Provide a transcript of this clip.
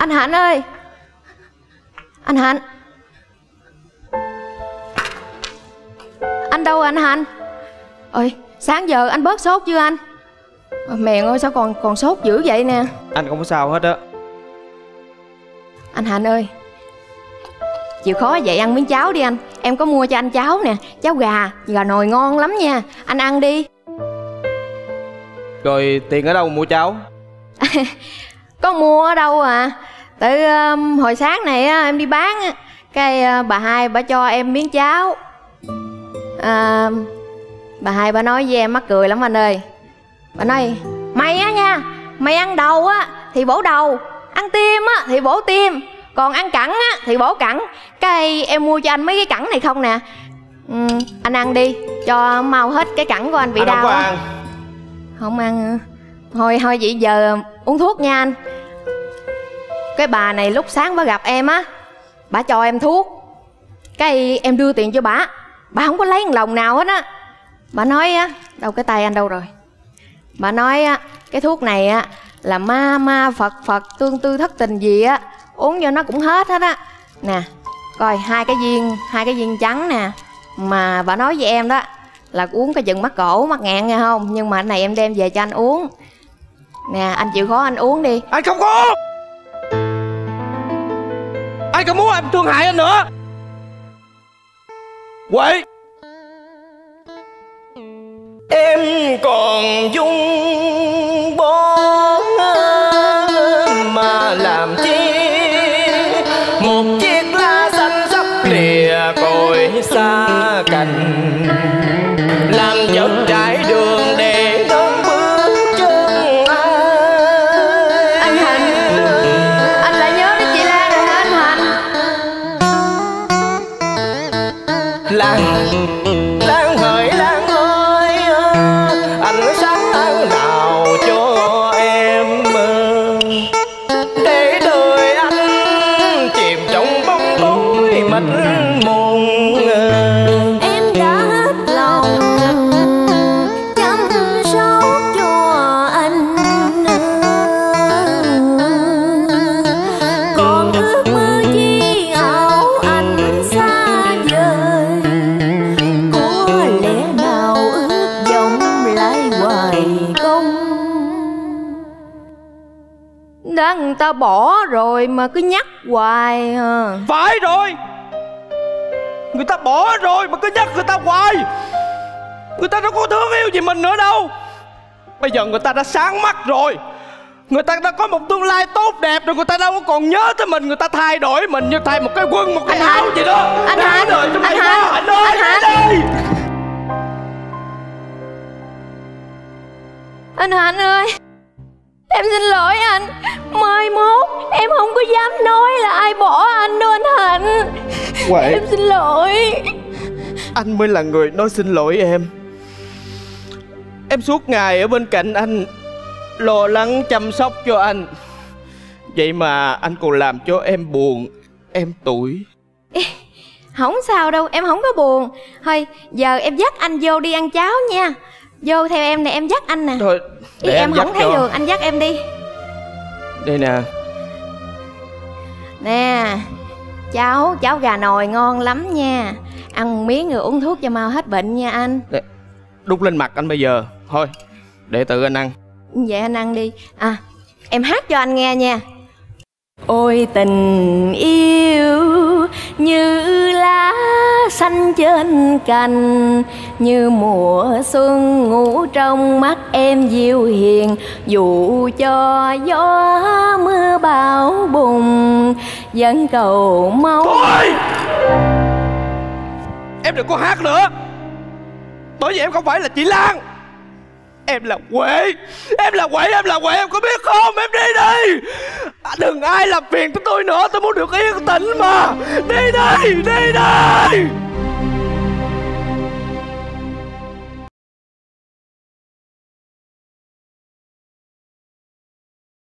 Anh Hạnh ơi, anh Hạnh, anh đâu anh Hạnh? Ôi, sáng giờ anh bớt sốt chưa anh? Mẹ ơi, sao còn sốt dữ vậy nè? Anh không có sao hết á. Anh Hạnh ơi, chịu khó vậy ăn miếng cháo đi anh. Em có mua cho anh cháo nè, cháo gà nồi ngon lắm nha, anh ăn đi. Rồi tiền ở đâu mua cháo? Có mua ở đâu à. Tại hồi sáng này em đi bán, cái bà hai bà cho em miếng cháo. Bà hai bà nói với em mắc cười lắm anh ơi. Bà nói mày á nha, mày ăn đầu á thì bổ đầu, ăn tim á thì bổ tim, còn ăn cẳng á thì bổ cẳng. Cái em mua cho anh mấy cái cẳng này không nè. Anh ăn đi cho mau hết cái cẳng của anh bị đau á. Không ăn. Thôi vậy giờ uống thuốc nha anh. Cái bà này lúc sáng bà gặp em á, bà cho em thuốc, cái em đưa tiền cho bà, bà không có lấy một đồng nào hết á. Bà nói á, đâu cái tay anh đâu rồi? Bà nói á, cái thuốc này á là ma ma Phật Phật tương tư thất tình gì á, uống cho nó cũng hết hết á. Nè, coi hai cái viên trắng nè, mà bà nói với em đó là uống cái chừng mắc cổ mắc ngạn nghe không. Nhưng mà cái này em đem về cho anh uống nè, anh chịu khó anh uống đi. Anh không có, anh không muốn em thương hại anh nữa. Quậy em còn dung bó mà làm chi, một chiếc lá xanh sắp lìa cội xa cành, làm chật trải đường để đón bước chân anh. Hạnh, anh lại nhớ đến chị Lan rồi hả anh Hạnh? Lan hỡi Lan ơi, anh sáng áo nào cho em, để đời anh chìm trong bóng tối mịt mùng. Em đã hết lòng chăm sóc cho anh, còn ước mơ chi ảo anh xa vời, có lẽ nào ước vọng lại hoài công. Đã người ta bỏ rồi mà cứ nhắc hoài à. Phải rồi, người ta bỏ rồi mà cứ nhắc người ta hoài. Người ta đâu có thương yêu gì mình nữa đâu. Bây giờ người ta đã sáng mắt rồi, người ta đã có một tương lai tốt đẹp rồi, người ta đâu có còn nhớ tới mình. Người ta thay đổi mình như thay một cái quân, một cái áo gì đó. Anh Hạnh, anh Hạnh, anh Hạnh, anh Hạnh ơi, em xin lỗi anh. Mai mốt em không có dám nói là ai bỏ anh đâu anh Hạnh. Quậy. Em xin lỗi. Anh mới là người nói xin lỗi em. Em suốt ngày ở bên cạnh anh, lo lắng chăm sóc cho anh, vậy mà anh còn làm cho em buồn, em tủi. Không sao đâu, em không có buồn. Thôi giờ em dắt anh vô đi ăn cháo nha. Vô theo em nè, em dắt anh nè. Thôi để em không thấy đường, anh dắt em đi. Đây nè. Nè, cháo gà nồi ngon lắm nha. Ăn miếng rồi uống thuốc cho mau hết bệnh nha anh. Đút lên mặt anh bây giờ. Thôi, để tự anh ăn. Vậy anh ăn đi. À, em hát cho anh nghe nha. Ôi tình yêu như lá xanh trên cành, như mùa xuân ngủ trong mắt em dịu hiền, dù cho gió mưa bão bùng vẫn cầu mong. Thôi! Em đừng có hát nữa, bởi vì em không phải là chị Lan. Em là Quế, em là Quế, em là Quế, em có biết không? Em đi đi, đừng ai làm phiền tới tôi nữa, tôi muốn được yên tĩnh mà. Đi đi, đi đi.